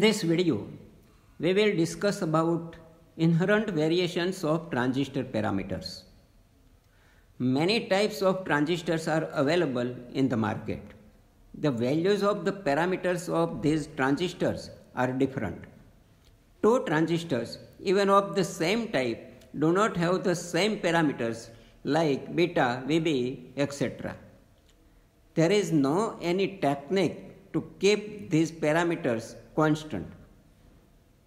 In this video, we will discuss about inherent variations of transistor parameters. Many types of transistors are available in the market. The values of the parameters of these transistors are different. Two transistors, even of the same type, do not have the same parameters like beta, VB, etc. There is no any technique to keep these parameters constant.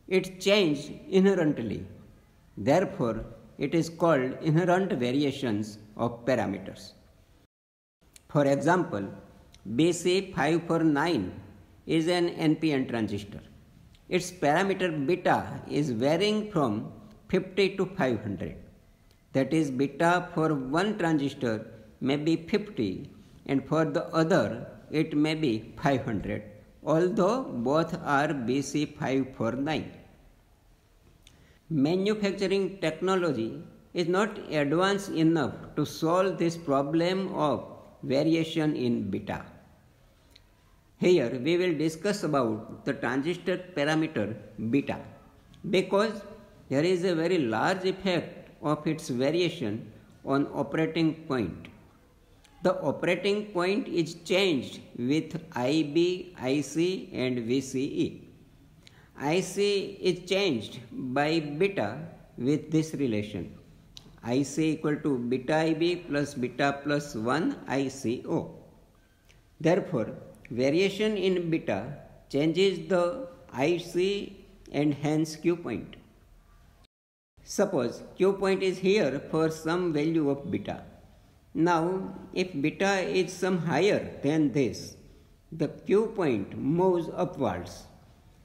It changes inherently. Therefore, it is called inherent variations of parameters. For example, BC549 is an NPN transistor. Its parameter beta is varying from 50 to 500. That is, beta for one transistor may be 50 and for the other it may be 500, although both are BC549. Manufacturing technology is not advanced enough to solve this problem of variation in beta. Here we will discuss about the transistor parameter beta, because there is a very large effect of its variation on operating point. The operating point is changed with IB, IC and VCE. IC is changed by beta with this relation: IC equal to beta IB plus beta plus 1 ICO. Therefore, variation in beta changes the IC and hence Q point. Suppose Q point is here for some value of beta. Now, if beta is some higher than this, the Q point moves upwards.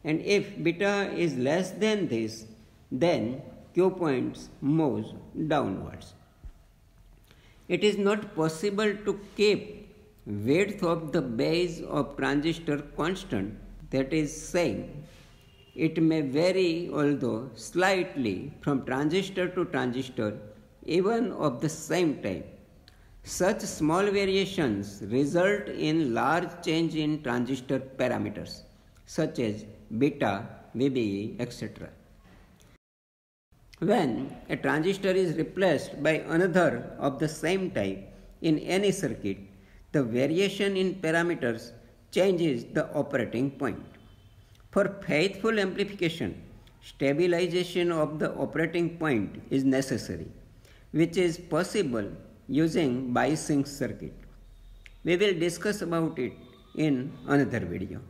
And if beta is less than this, then Q points moves downwards. It is not possible to keep width of the base of transistor constant, that is saying it may vary, although slightly, from transistor to transistor, even of the same type. Such small variations result in large change in transistor parameters, such as beta, VBE, etc. When a transistor is replaced by another of the same type in any circuit, the variation in parameters changes the operating point. For faithful amplification, stabilization of the operating point is necessary, which is possible using biasing circuit. We will discuss about it in another video.